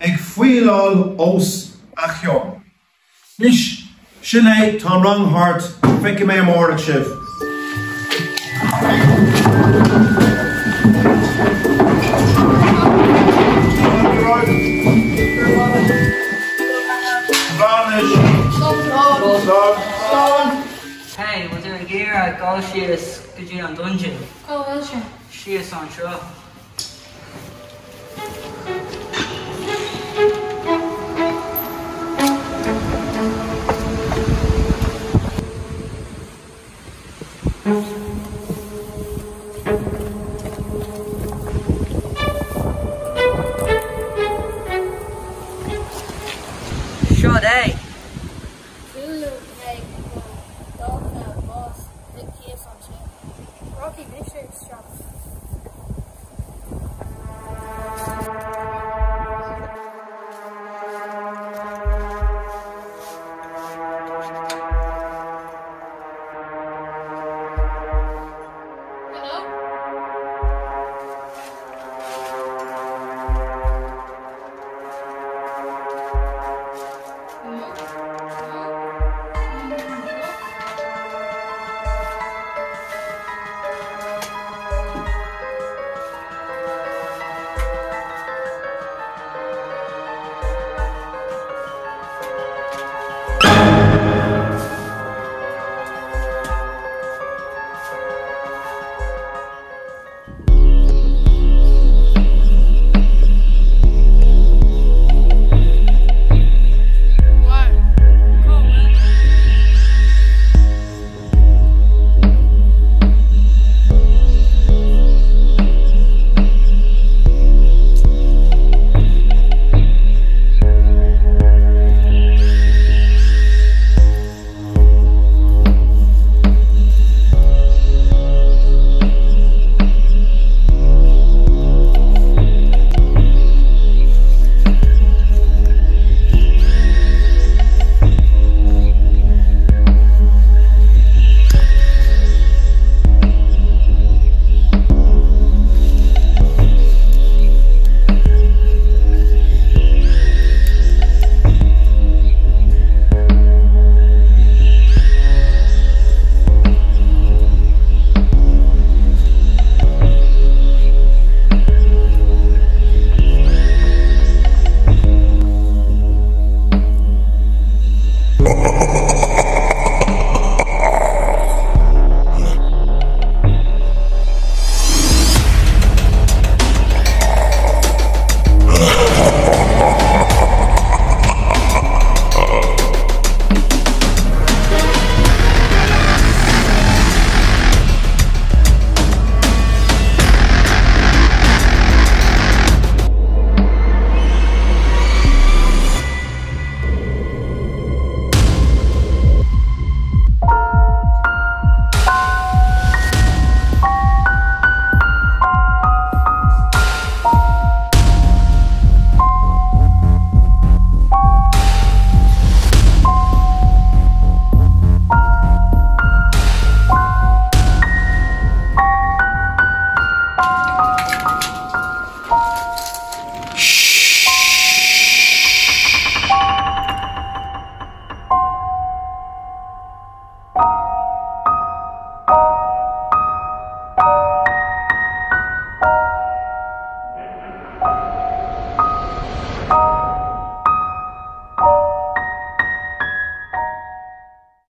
Ik fuil al os achio. Nish Sinead Tom Wrong Heart, Finky May Mordic Shiv. Hey, we're doing gear at Galshias, Gajin on Dungeon. Oh, Wilshire. She is on show.